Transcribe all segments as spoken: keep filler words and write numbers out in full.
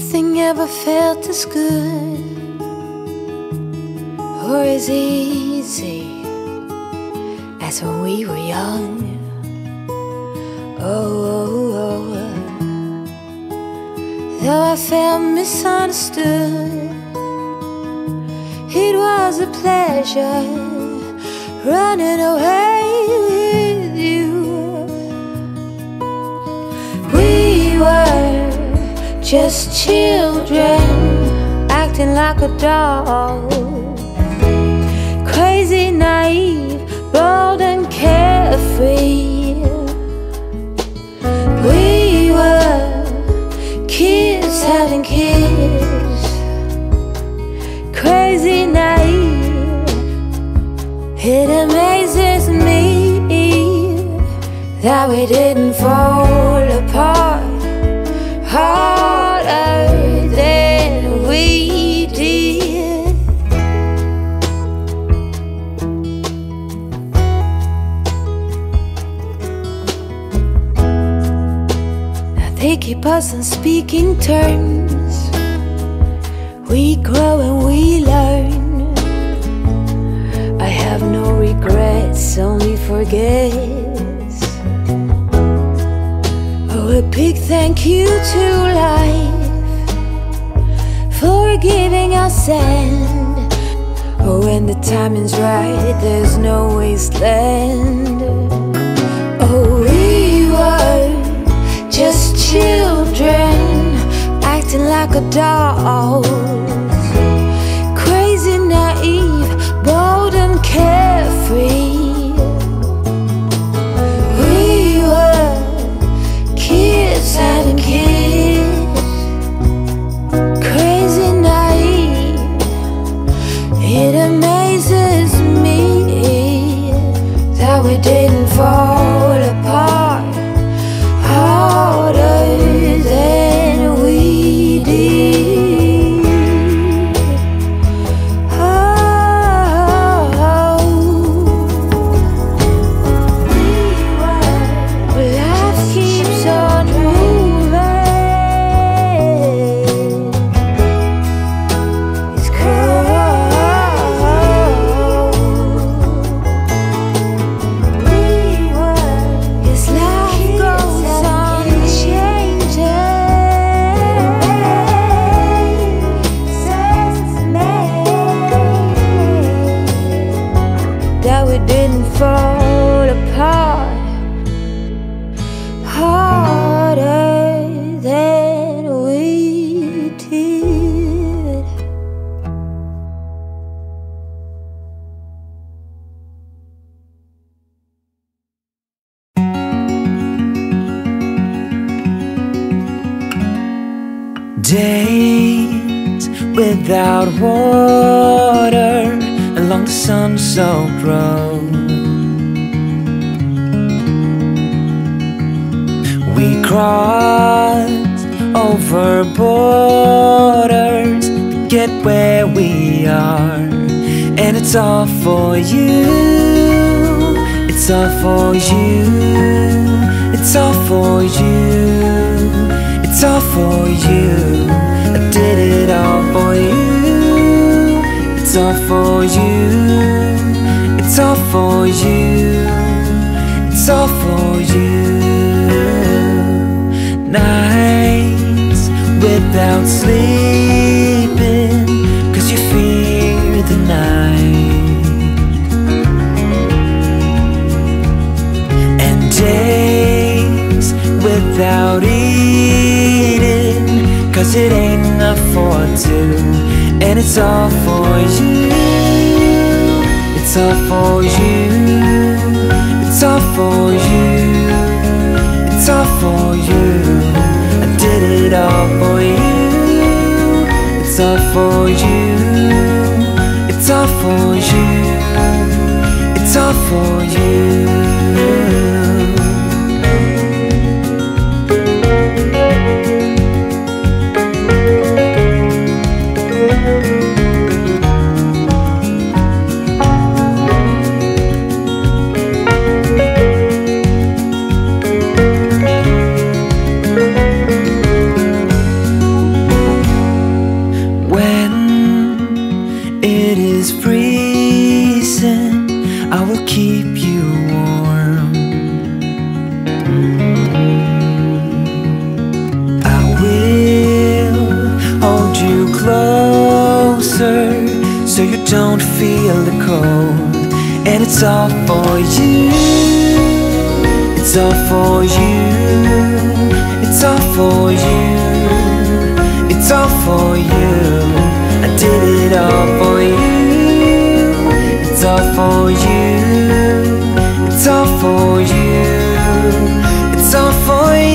Nothing ever felt as good or as easy as when we were young. Oh, oh, oh. Though I felt misunderstood, it was a pleasure running away with you. We were just children, acting like a doll, crazy, naive, bold and carefree. We were kids having kids, crazy, naive. It amazes me that we didn't fall apart harder than we did. Now they keep us on speaking terms. We grow and we learn. I have no regrets, only forgets. Oh, a big thank you to life for giving us sand. Oh, when the timing's right, there's no wasteland. Oh, we were just children, acting like a doll, crazy, naive, bold and carefree. We were kids having kids, crazy, naive. It amazes me that we didn't fall apart harder than without water along the sunsoaked road. We crossed over borders to get where we are, and it's all for you, it's all for you, it's all for you, it's all for you. I did it all for you, it's all for you, it's all for you, it's all for you. Nights without sleeping, cause you fear the night. And days without eating, cause it ain't enough for two. And it's all for you, it's all for you, it's all for you, it's all for you. I did it all for you, it's all for you, it's all for you, it's all for you. closer so you don't feel the cold. And it's all for you, it's all for you, it's all for you, it's all for you. I did it all for you, it's all for you, it's all for you, it's all for you.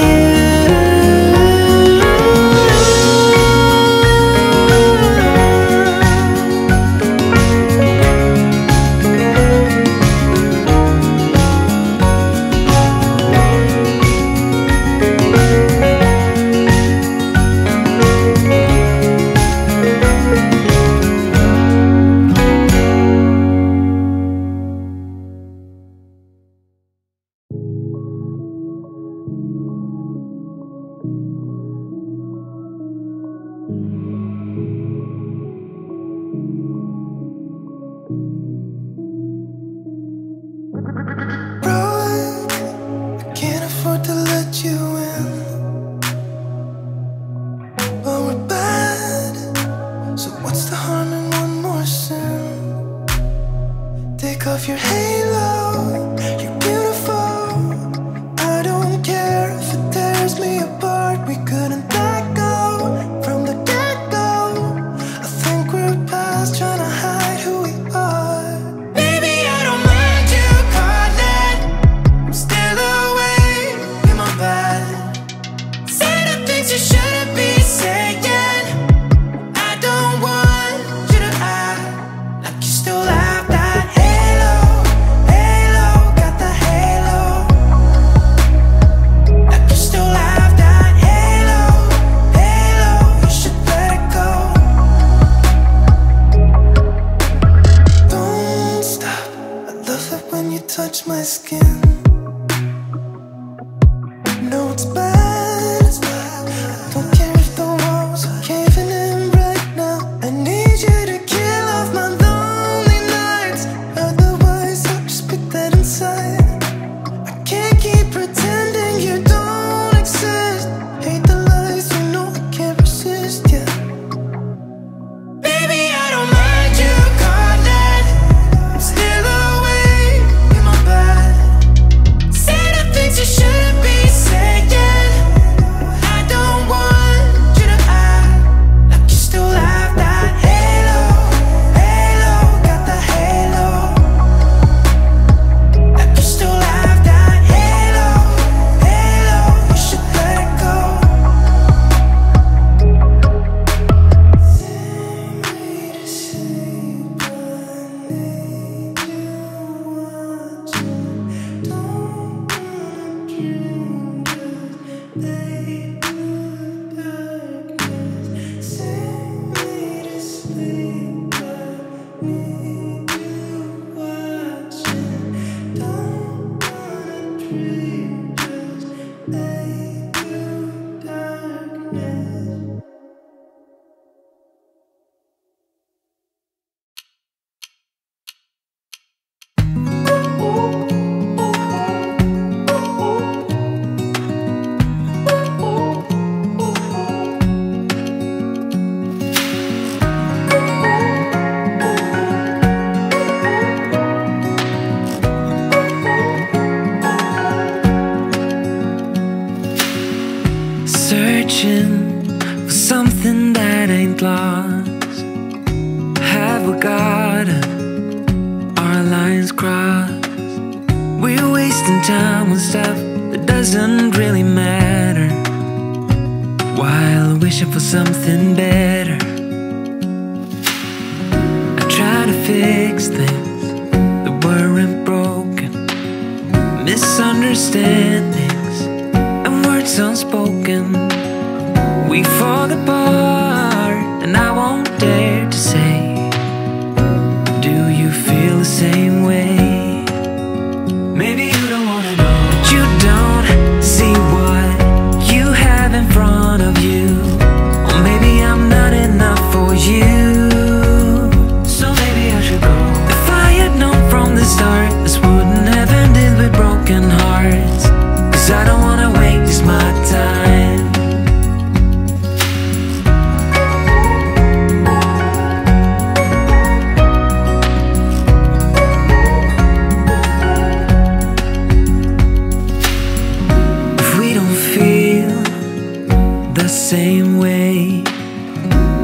same way,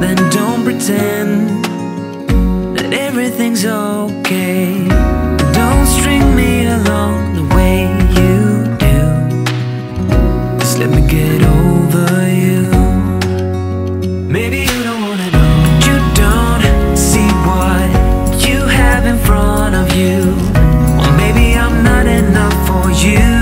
then don't pretend that everything's okay. Don't string me along the way you do. Just let me get over you. Maybe you don't wanna know, but you don't see what you have in front of you. Well, maybe I'm not enough for you.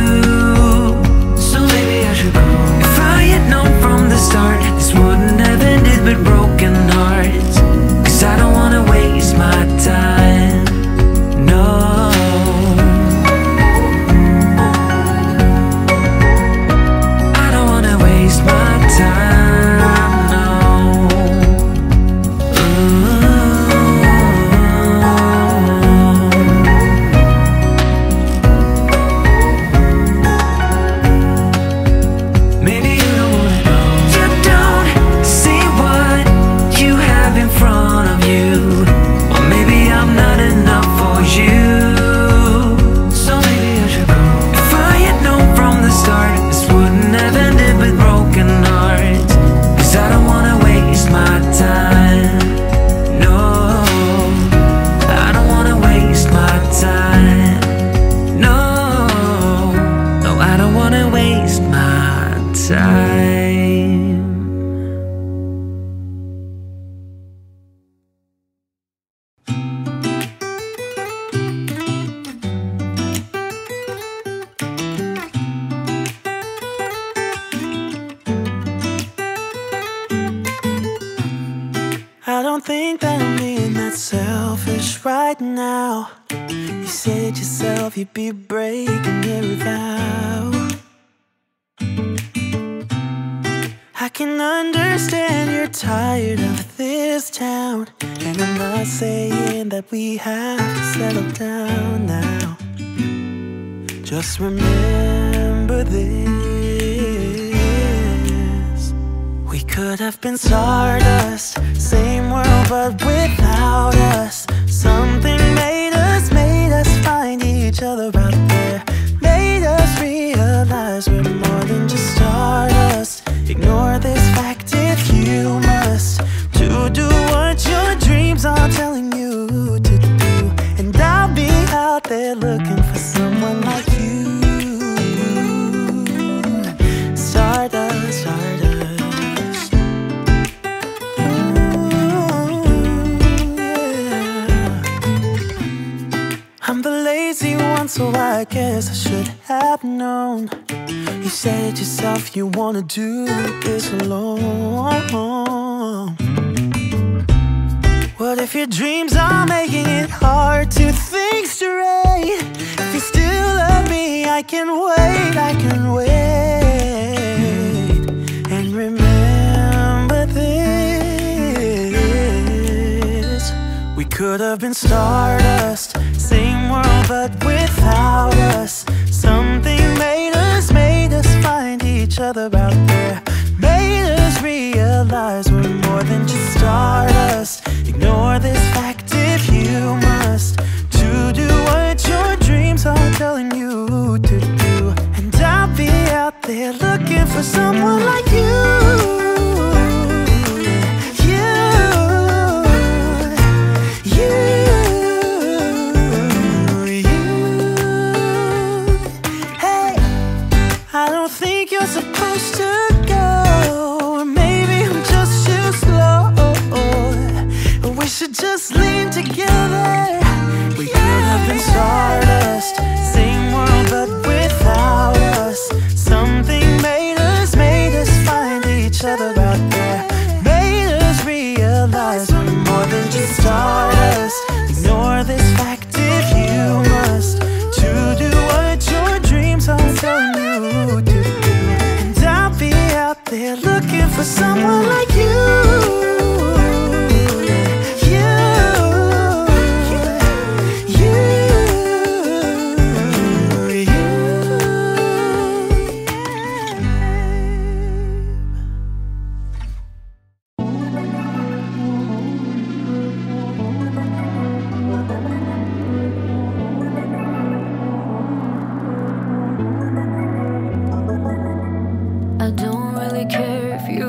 I don't really care if you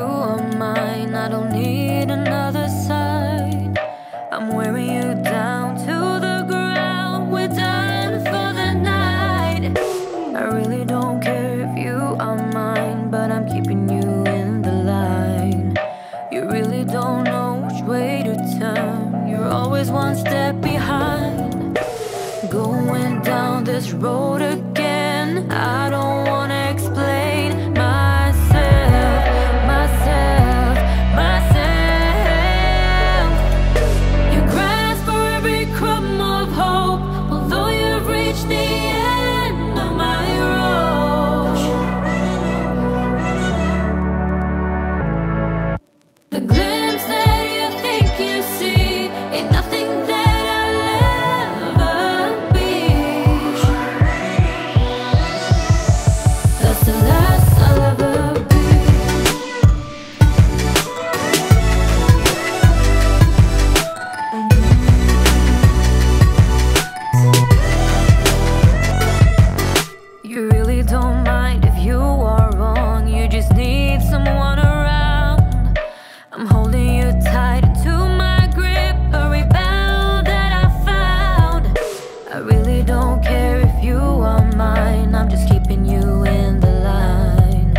just rolled again. I don't wanna explain myself, myself, myself. You grasp for every crumb of hope, although you've reached the end of my road. The glimpse that you think you see ain't nothing that don't mind if you are wrong, you just need someone around. I'm holding you tight into my grip, a rebound that I found. I really don't care if you are mine, I'm just keeping you in the line.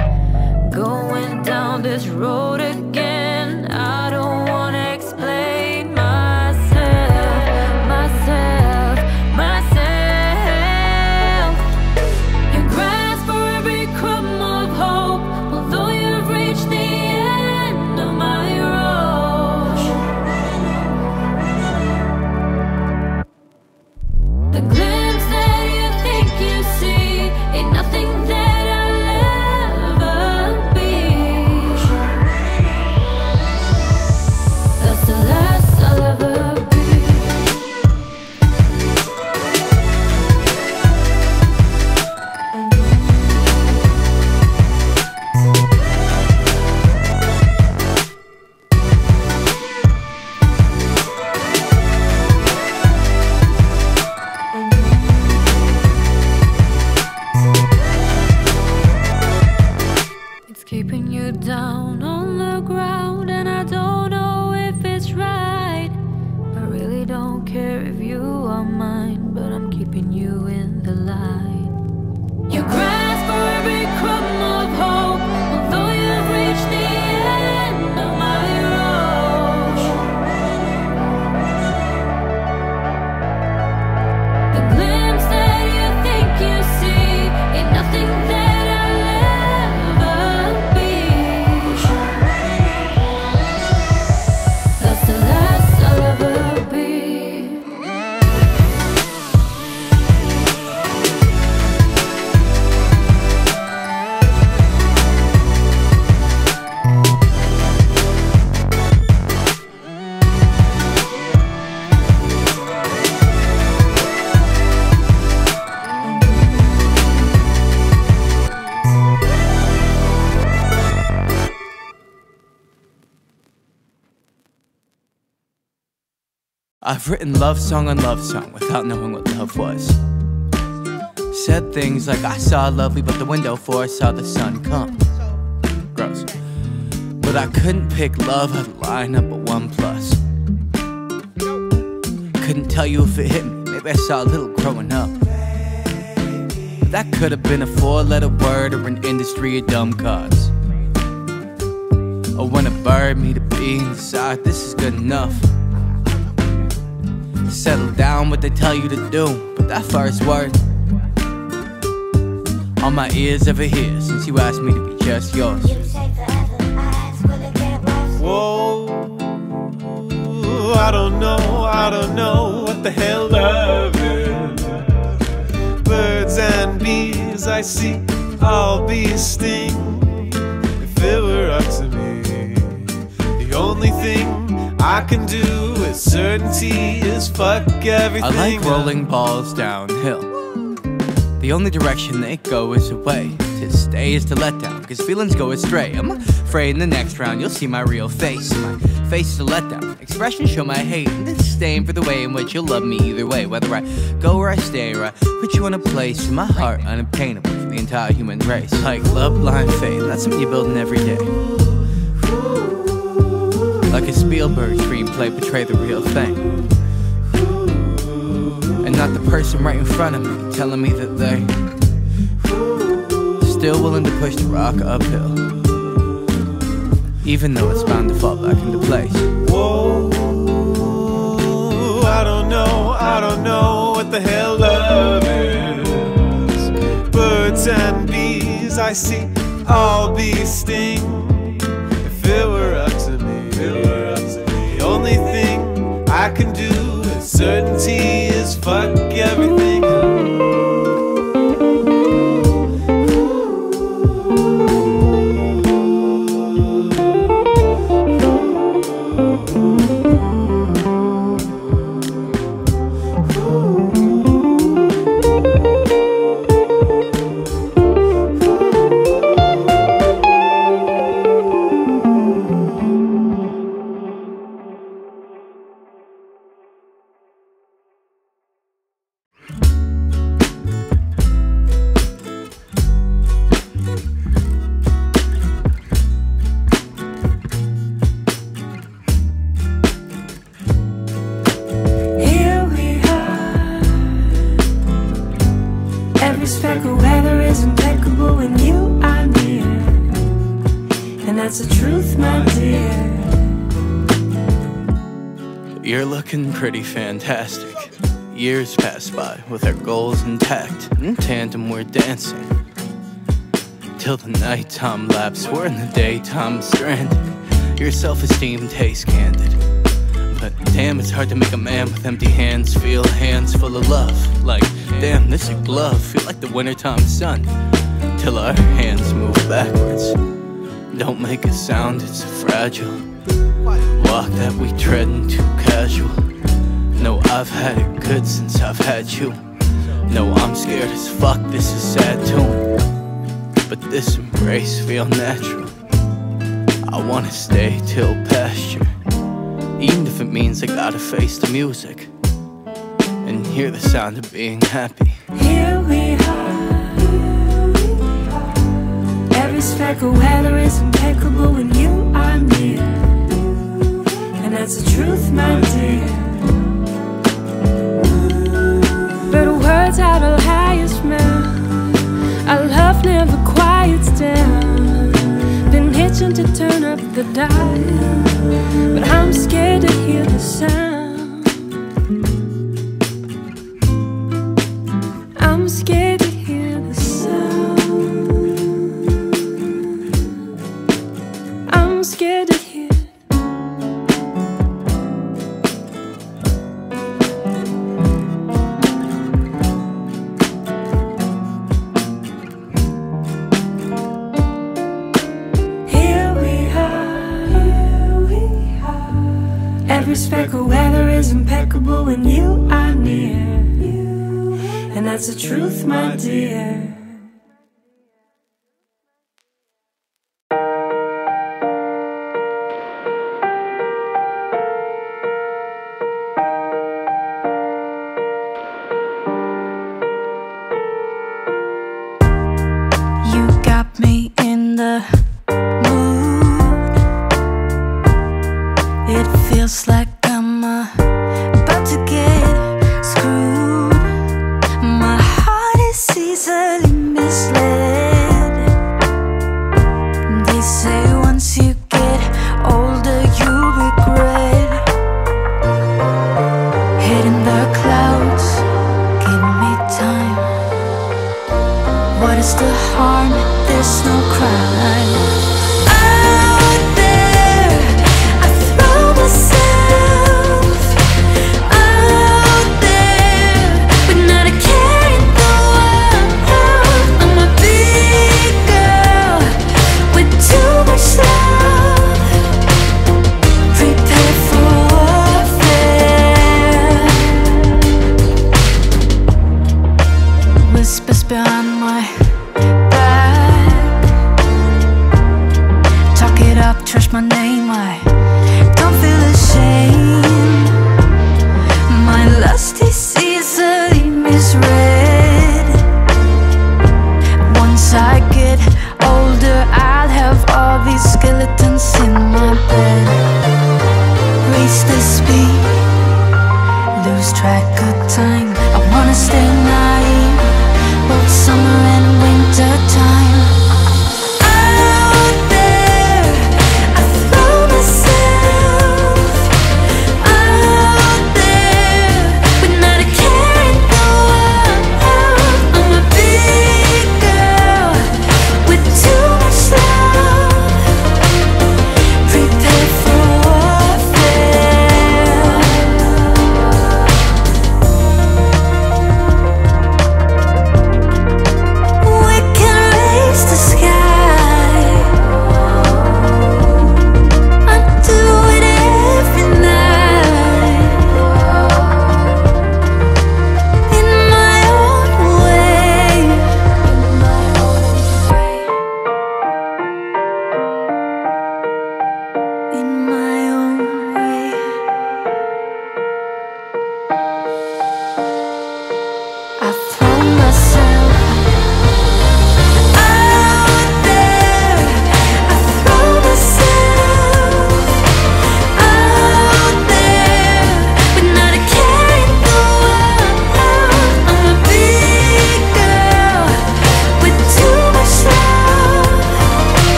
Going down this road again, I don't wanna explain myself, myself, myself. Keeping you down on the ground, and I don't know if it's right. I really don't care if you are mine, but I'm keeping you in the line. You grasp for every crumb of hope, although you've reached the end of my road. The glimpse that you think you see ain't nothing that I've written love song on love song without knowing what love was. Said things like I saw lovely but the window for I saw the sun come. Gross. But I couldn't pick love out of line up a one plus. Couldn't tell you if it hit me, maybe I saw a little growing up. But that could have been a four letter word or an industry of dumb cards. Or when a bird meet a bee and decide this is good enough. Settle down what they tell you to do, but that first word all my ears ever hear since you asked me to be just yours. You take forever, I ask, will it get worse? Whoa, I don't know, I don't know what the hell love is. Birds and bees, I see all bees sting. If it were up to me, the only thing I can do with certainty is fuck everything. I like rolling balls downhill. The only direction they go is away. To stay is to let down, because feelings go astray. I'm afraid in the next round you'll see my real face. My face is a letdown. Expressions show my hate and disdain for the way in which you'll love me either way. Whether I go or I stay or I put you in a place in my heart unobtainable for the entire human race. Like love, blind faith, that's something you build in every day. Like a Spielberg screenplay portray the real thing, and not the person right in front of me telling me that they still willing to push the rock uphill, even though it's bound to fall back into place. Whoa, I don't know, I don't know what the hell love is. birds and bees, I see all bees sting. If it were up to me, if it were up to me, the only thing I can do with certainty is fuck everything. Pretty fantastic. Years pass by with our goals intact. In tandem we're dancing till the nighttime laps. We're in the daytime stranded. Your self-esteem tastes candid, but damn, it's hard to make a man with empty hands feel hands full of love. Like, damn, this a glove. Feel like the wintertime sun till our hands move backwards. Don't make a sound, it's fragile. Walk that we tread in too casual. No, I've had it good since I've had you. No, I'm scared as fuck, this is sad too. But this embrace feel natural. I wanna stay till pasture, even if it means I gotta face the music and hear the sound of being happy. Here we are, Here we are. Every speck of weather is impeccable when you are near. And that's the truth, my dear. But words are the highest mountain. Our love never quiets down. Been itching to turn up the dial, but I'm scared to hear the sound. I'm scared to hear the sound. I'm scared to hear. Impeccable weather is impeccable when you are near, and that's the truth, my dear.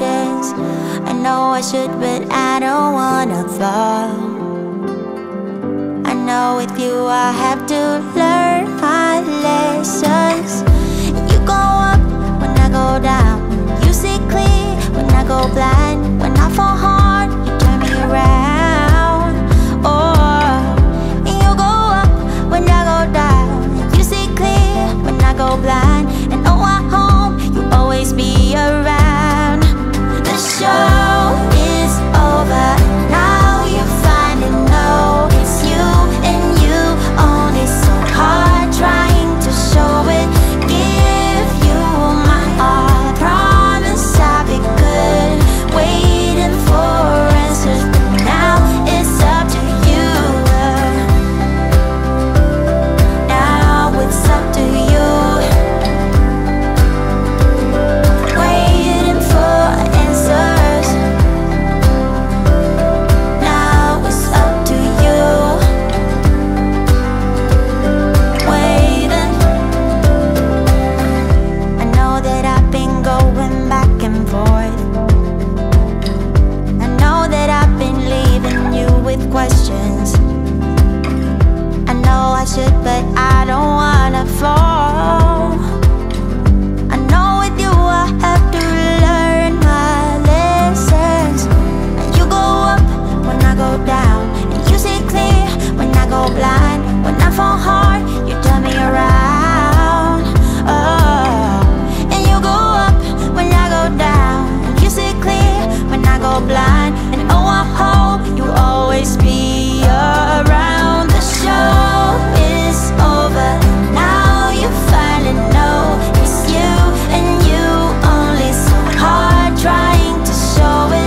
ashes. I know I should, but I don't wanna fall. I know with you I have to learn my lessons. You go up when I go down. You see clear when I go blind. When I fall hard, you turn me around. Or you go up when I go down. You see clear when I go blind. And oh, I hope you always be around. The show is over. Now you finally know it's you and you only. So hard trying to show it. Give you my all. Promise I'll be good. Waiting for answers, but now it's up to you. Now it's up to you. Questions. I know I should, but I don't wanna fall. I know with you I have to learn my lessons. And you go up when I go down, and you see clear when I go blind. When I fall hard, you turn me around. Oh, and you go up when I go down, and you see clear when I go blind. And oh, I hope you always be around. The show is over. Now you finally know it's you and you only. So hard trying to show it.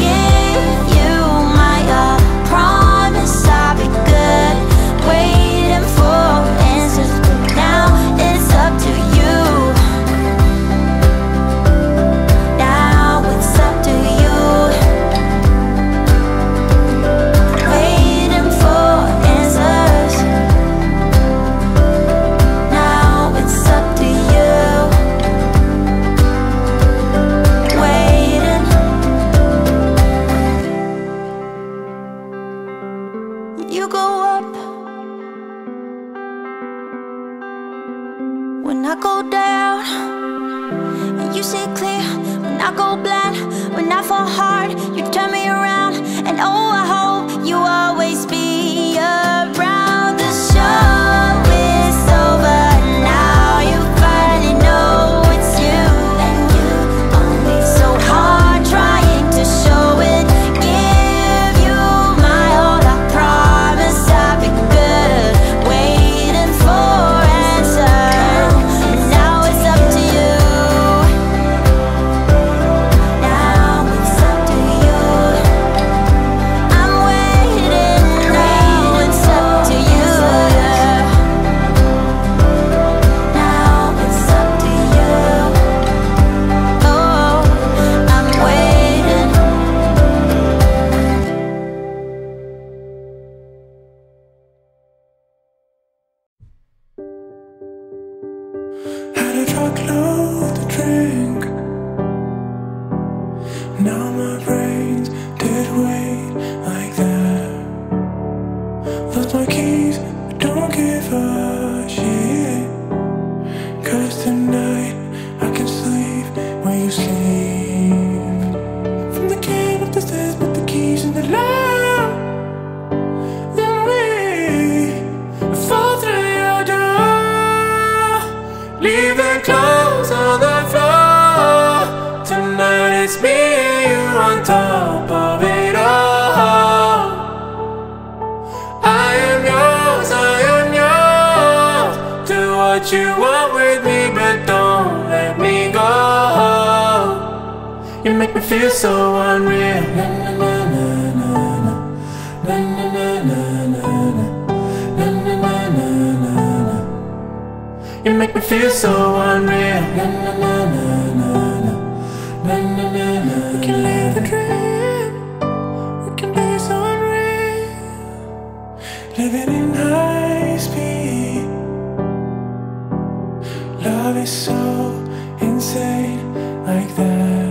Give you my all. Promise I'll be good. Waiting for answers, but now it's up to you. Now it's up to you. Love is so insane like that.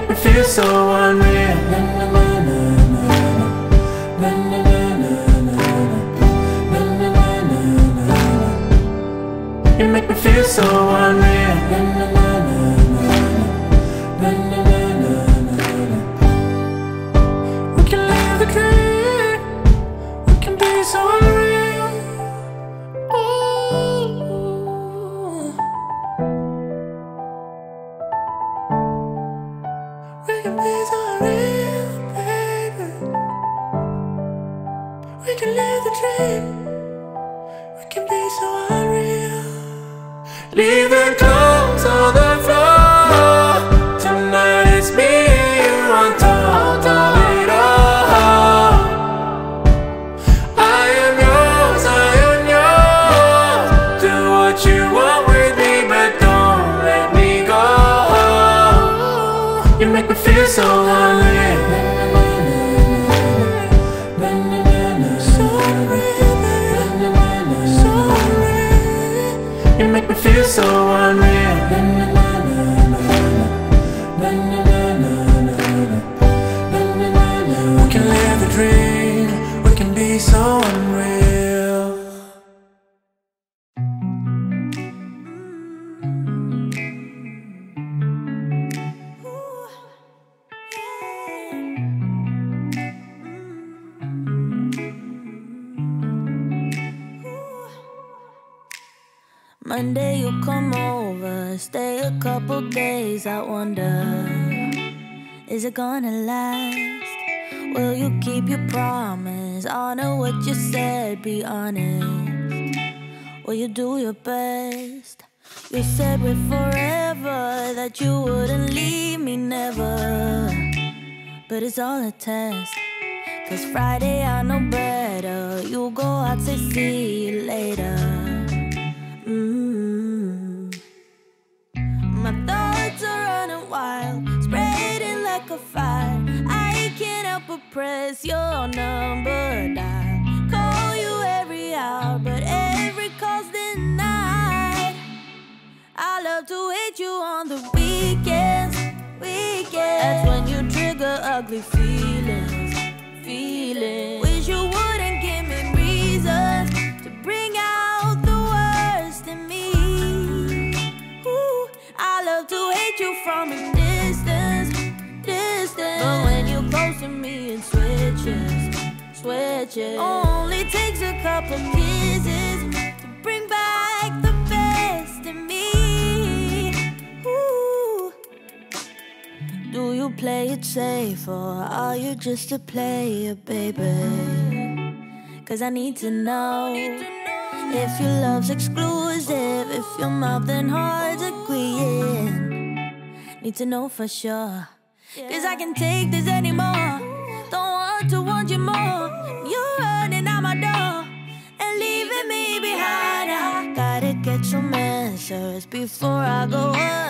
make me feel so unreal. You make me feel so unreal. We can live the dream. We can be so unreal. Leave the clothes on the floor. Tonight it's me you on top of it all. I am yours, I am yours. Do what you want with me, but don't let me go. You make me feel so lonely. You make me feel so unreal. We can live the dream. We can be so unreal. Monday you'll come over, stay a couple days. I wonder, is it gonna last? Will you keep your promise? Honor what you said, be honest. Will you do your best? You said we're forever, that you wouldn't leave me, never. But it's all a test, 'cause Friday I know better. You go out, say see you later. Mm-hmm. My thoughts are running wild, spreading like a fire. I can't help but press your number dial. Call you every hour, but every call's denied. I love to hit you on the weekends, weekends. That's when you trigger ugly feelings, feelings. Wish you wouldn't give me reasons to bring out to hate you from a distance, distance. But when you're close to me and switches, switches, only takes a couple kisses to bring back the best in me. Ooh. Do you play it safe, or are you just a player, baby? 'Cause I need to know if your love's exclusive, if your mouth and heart's agreeing. Need to know for sure, 'cause I can't take this anymore. Don't want to want you more. You're running out my door and leaving me behind. I gotta get some answers before I go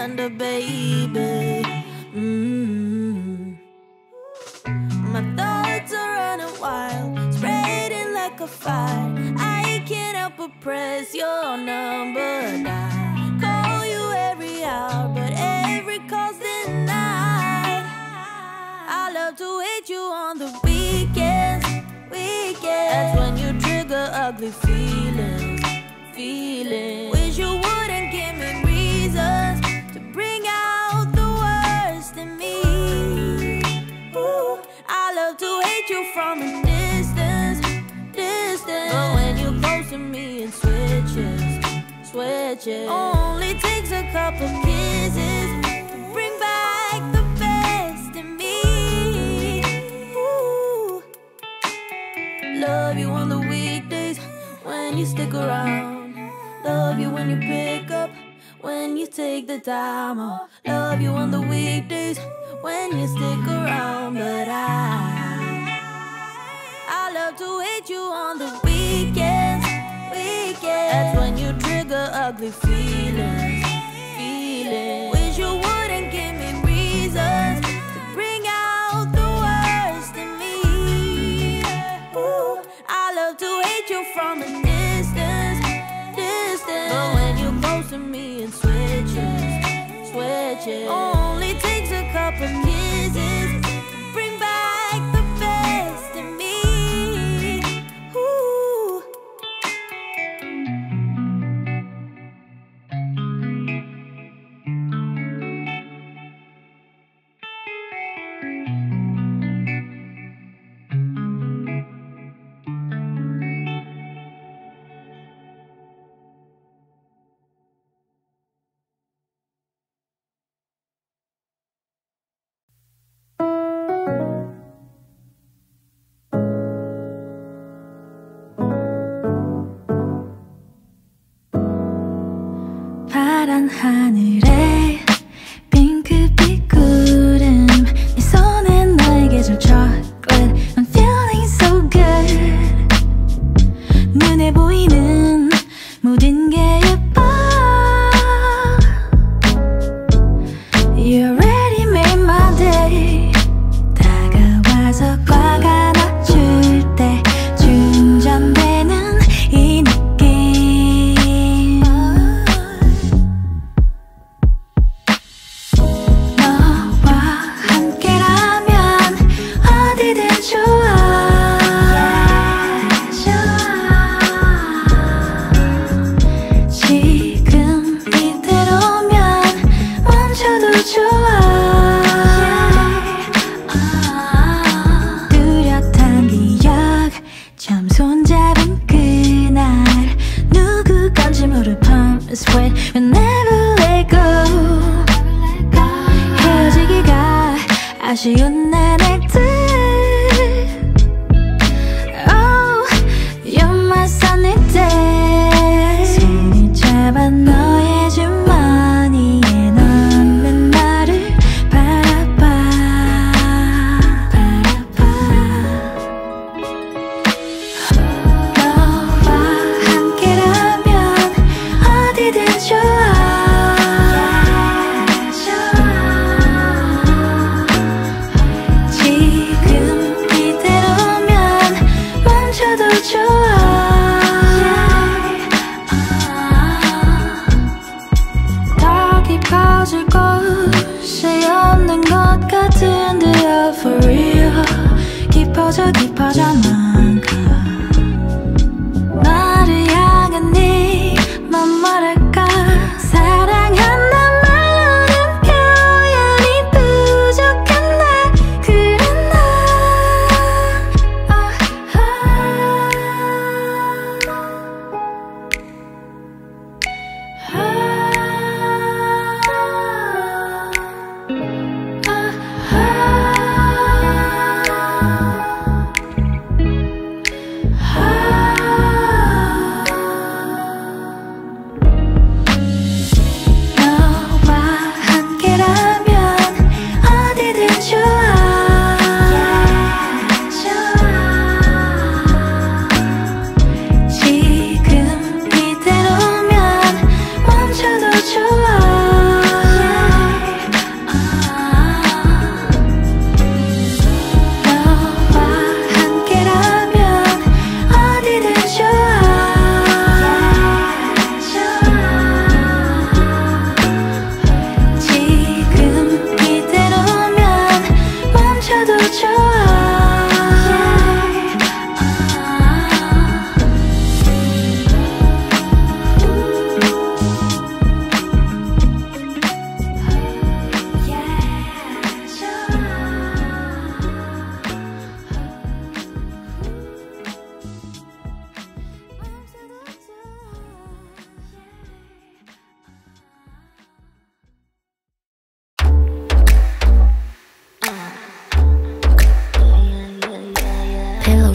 under, baby. Mm-hmm. My thoughts are running wild, spreading like a fire. I can't help but press your number dial. Call you every hour, but every call's denied. I love to hit you on the weekends, weekends. That's when you trigger ugly feelings, feelings. Wish you wouldn't give me reasons to bring out the worst in me. Ooh, I love to hate you from a distance, distance. But when you close to me and switches, switches, only takes a couple kisses to bring back the best in me. Ooh. Love you on the weekdays when you stick around. Love you when you pick up, when you take the time off. Love you on the weekdays when you stick around. But I, I love to hit you on the weekends, weekends. That's when you trigger ugly feelings, feelings. Wish you wouldn't give me reasons to bring out the worst in me. Ooh, I love to hate you from a distance, distance. But when you close to me and switches, switches, only takes a couple of years. 파란 하늘에 핑크빛 구름 네 손에 나에게 준 chocolate I'm feeling so good 눈에 보이는 모든 게 예뻐 You already made my day 다가와서 화가 낮출 때 충전되는 이 느낌 너와 함께라면 어디든 좋아 Sweat, we'll never let go. 헤어지기가 아쉬운 날들. Oh, you're my sunny day. 손을 잡아 너의 주머니에 넣는 나를 바라봐. 바라봐. 너와 함께라면 어디든 좋아 지금 이대로면 멈춰도 좋아 더 깊어질 곳이 없는 것 같은데요 For real 깊어져 깊어져 만가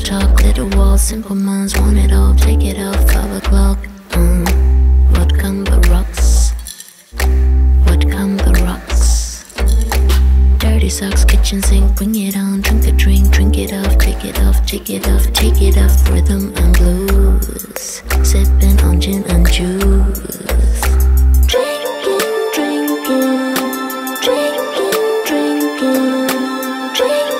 Talk, little walls, simple minds want it all. Take it off, five o'clock. Mm. What come the rocks? What come the rocks? Dirty socks, kitchen sink, bring it on. Drink a drink, drink it off, take it off, take it off, take it off. Rhythm and blues, sipping on gin and juice. Drinking, drinking, drinking, drinking, drinking. Drink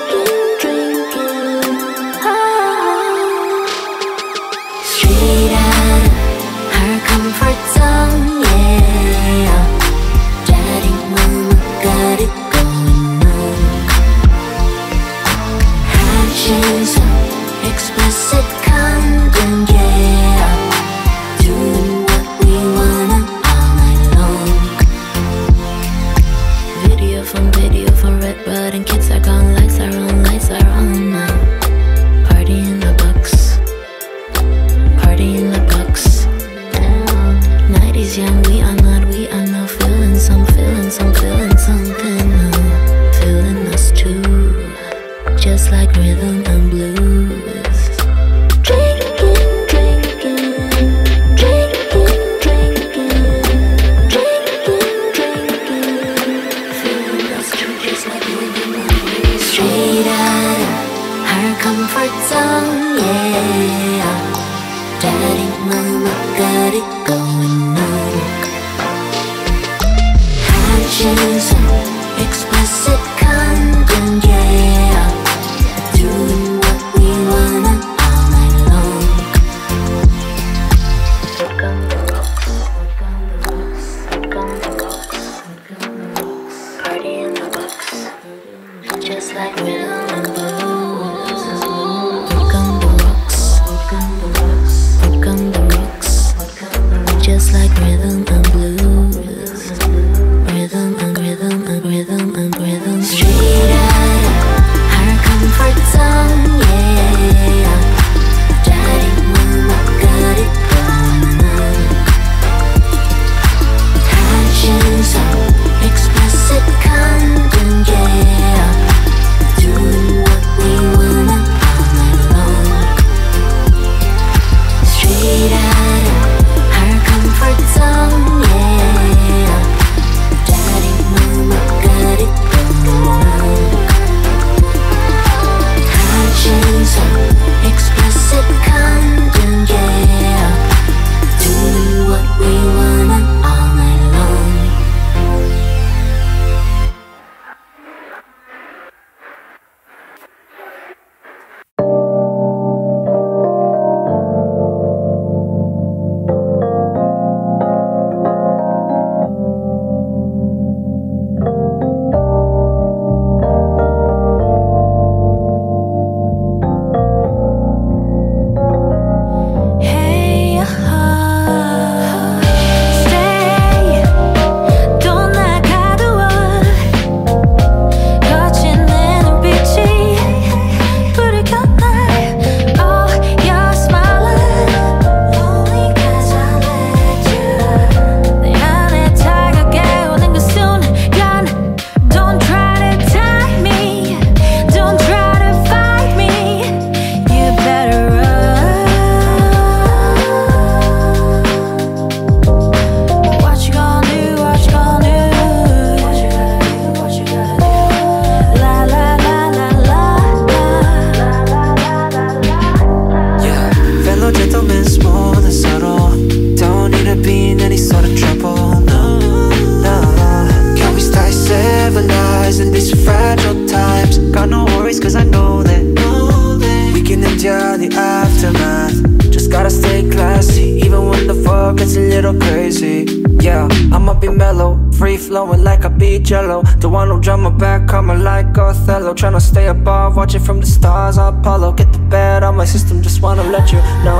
crazy. Yeah, I'ma be mellow, free flowing like I be jello. Don't want no drama back, coming like Othello. Tryna stay above, watching from the stars, Apollo. Get the bad on my system, just wanna let you know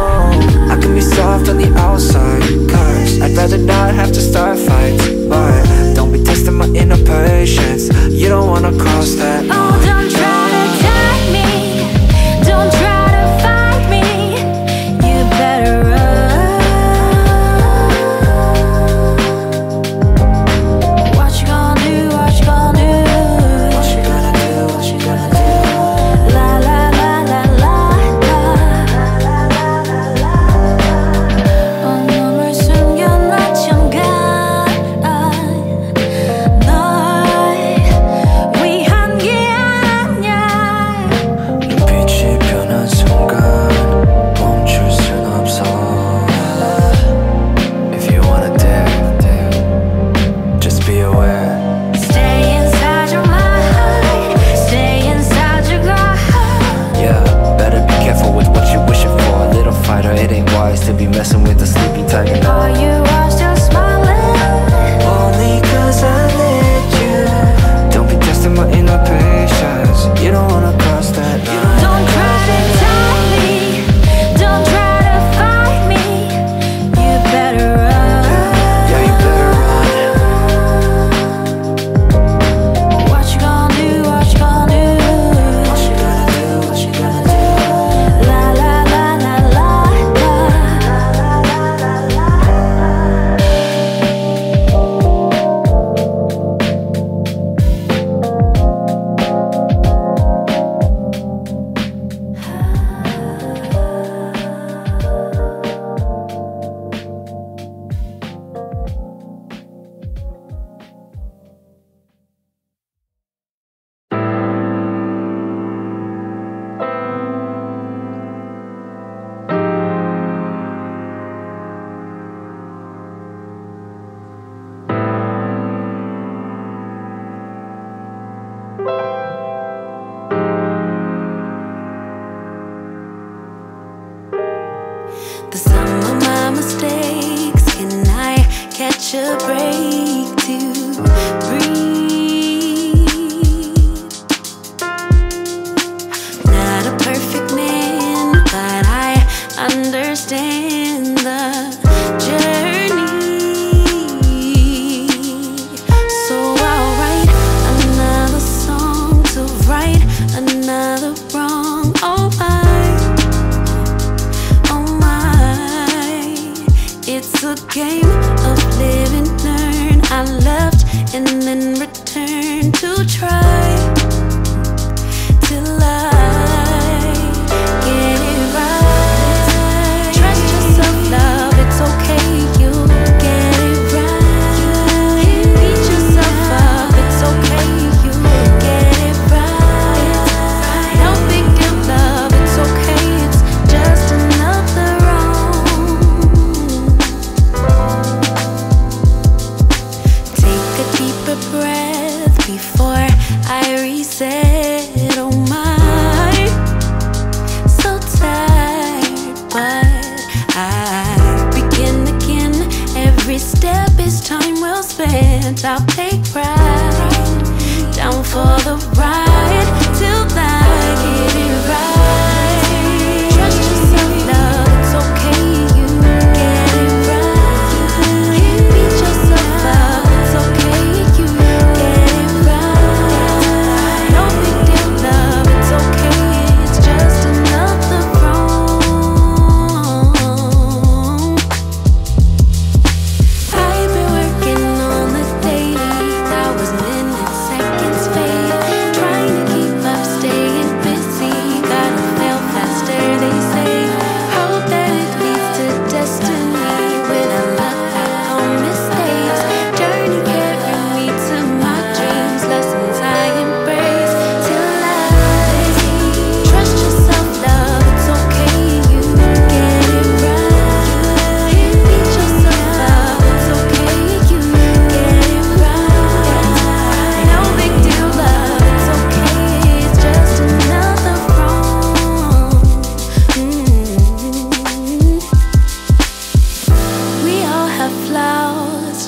I can be soft on the outside, cause I'd rather not have to start fights. But don't be testing my inner patience, you don't wanna cross that. Oh, don't try to attack me, don't try to fight me, you better run. Trying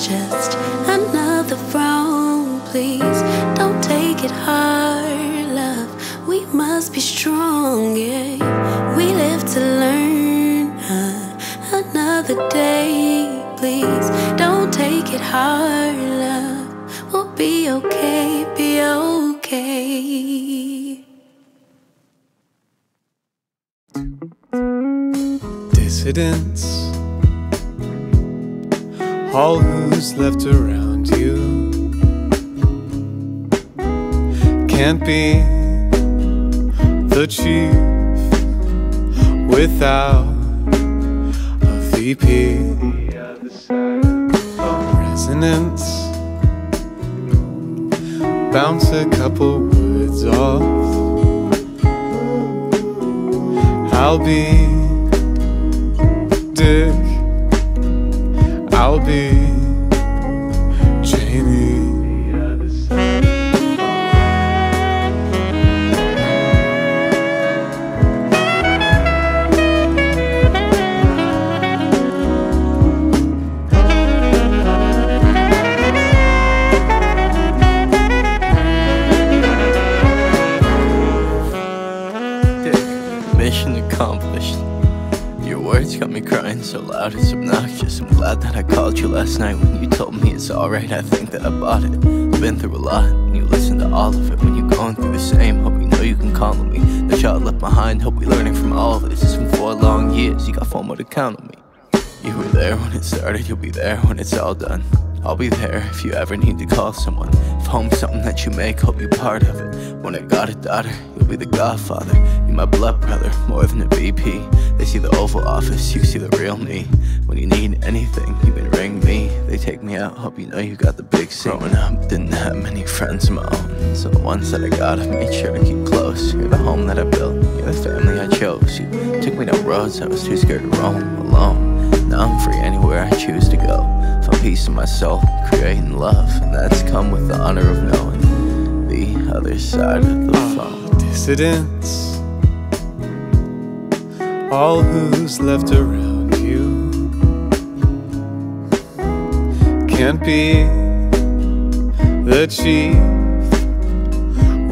just another frown. Please don't take it hard, love. We must be strong, yeah. We live to learn uh, another day. Please don't take it hard, love. We'll be okay, be okay. Dissidents, all who's left around you can't be the chief without a V P. Resonance, bounce a couple words off. I'll be Dick, I'll be Jamie. Mission accomplished. Your words got me crying so loud it's obnoxious. I'm glad that I called you last night when you told me it's alright. I think that I bought it. I've been through a lot, and you listen to all of it. When you're going through the same, hope you know you can call on me. The child left behind, hope we're learning from all this. It's been four long years, you got four more to count on me. You were there when it started, you'll be there when it's all done. I'll be there if you ever need to call someone. If home's something that you make, hope you're part of it. When I got a daughter, you'll be the godfather. You're my blood brother, more than a V P. They see the Oval Office, you see the real me. When you need anything, you can ring me. They take me out, hope you know you got the big C. Growing up, didn't have many friends of my own, so the ones that I got, I made sure to keep close. You're the home that I built, you're the family I chose. You took me down roads I was too scared to roam alone. Now I'm free anywhere I choose to go. Found peace in my soul, creating love, and that's come with the honor of knowing the other side of the phone. Dissidents, all who's left around you can't be the chief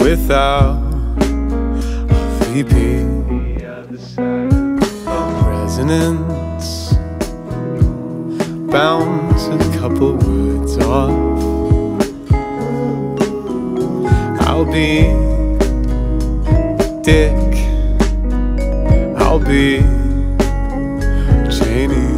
without a V P. Resonance, bounce a couple words off. I'll be Dick, I'll be Janie.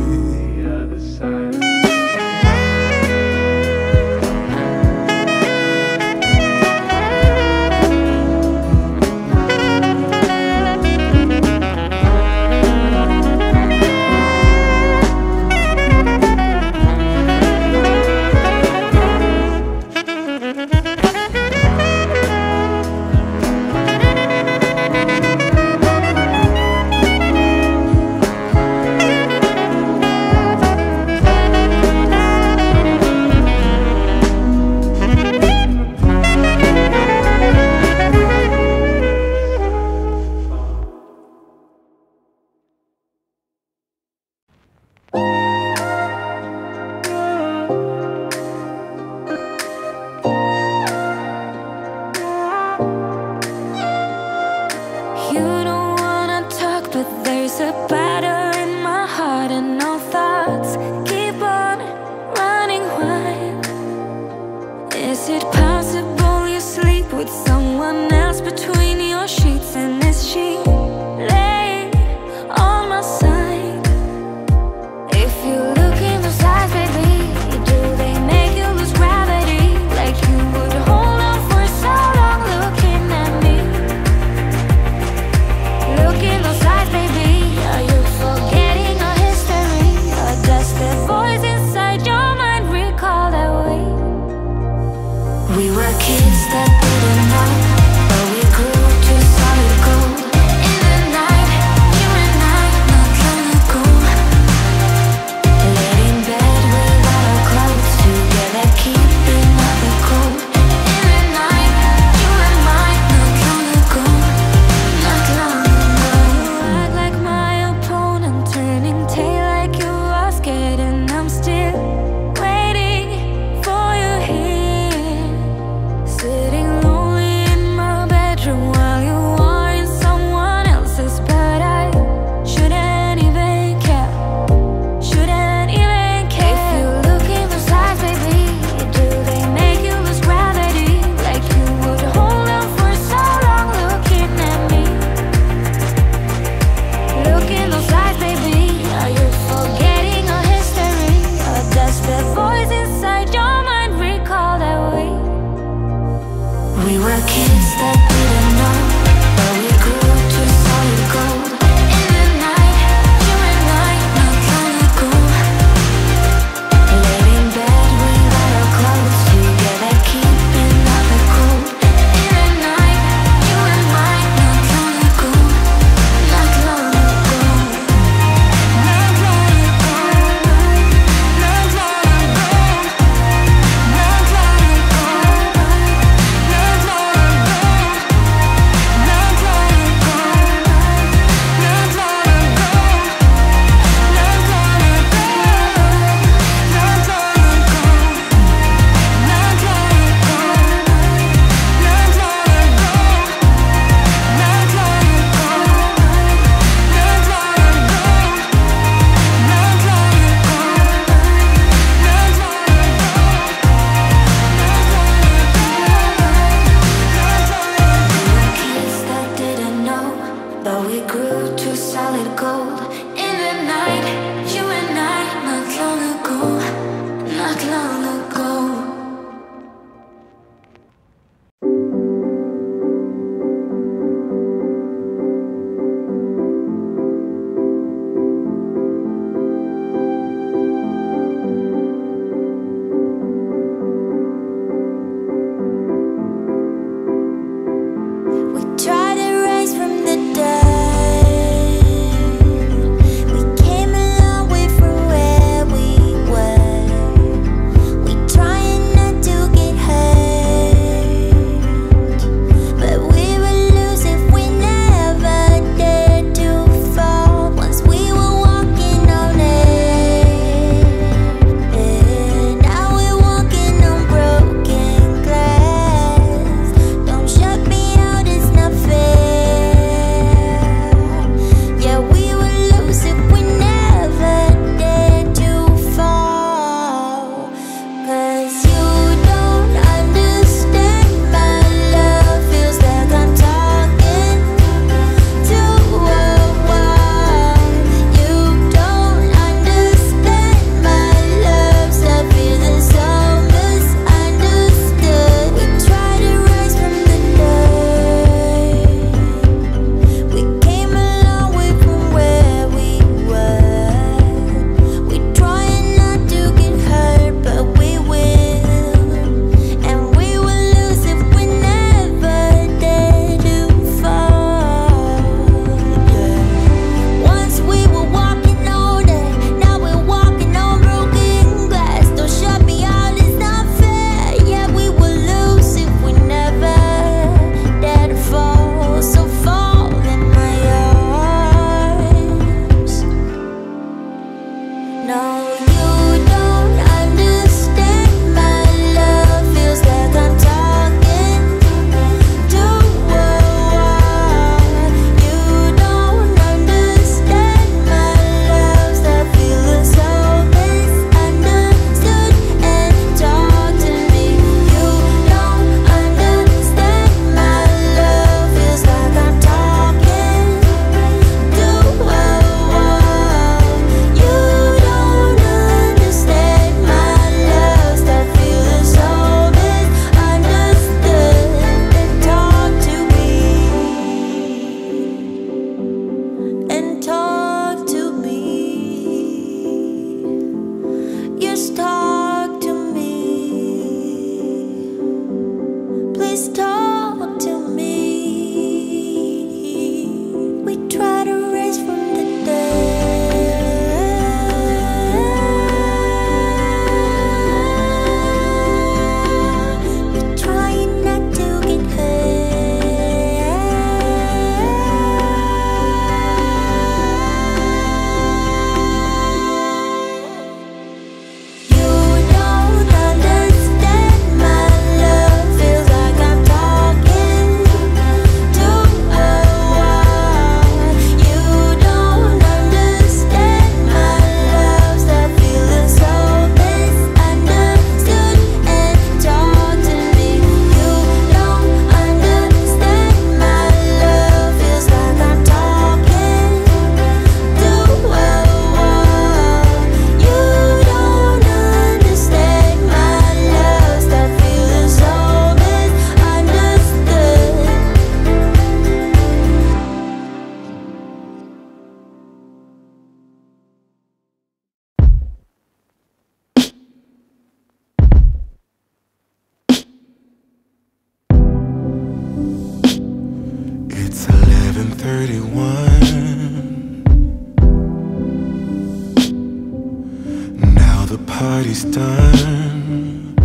done.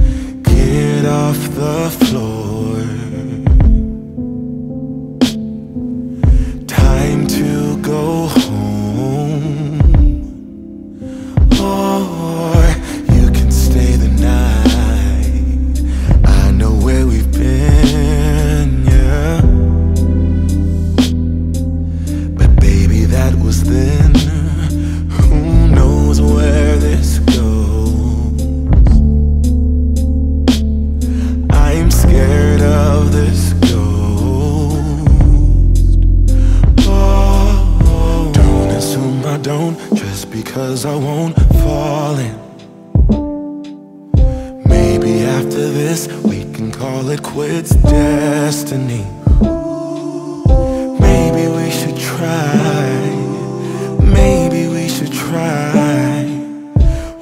Get off the floor. Time to go home, or you can stay the night. I know where we've been, yeah. But baby, that was then. Who knows where this goes? Don't, just because I won't fall in. Maybe after this we can call it quits, destiny. Maybe we should try. Maybe we should try.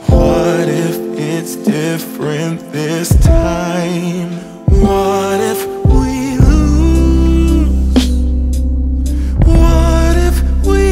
What if it's different this time? What if we lose? What if we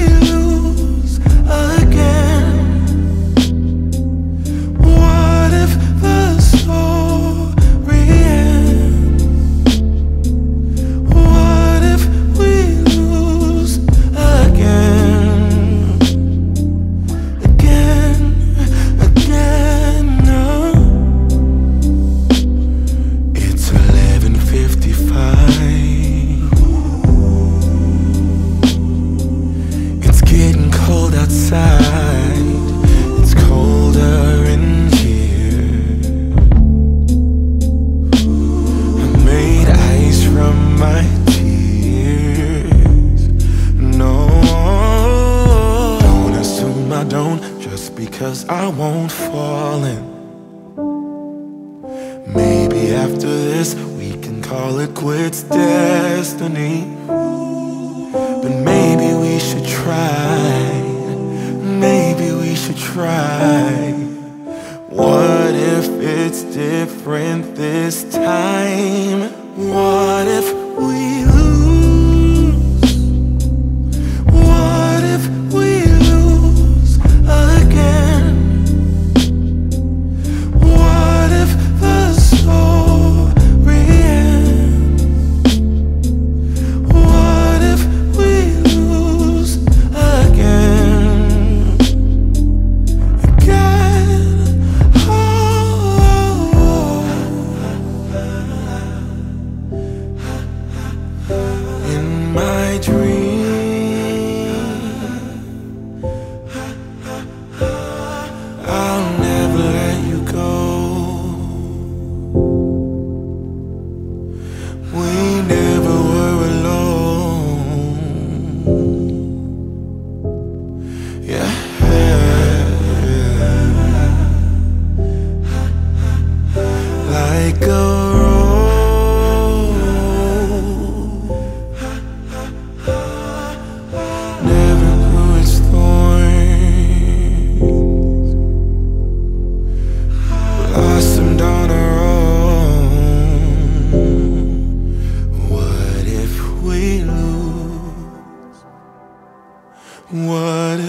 What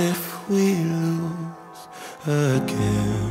if we lose again?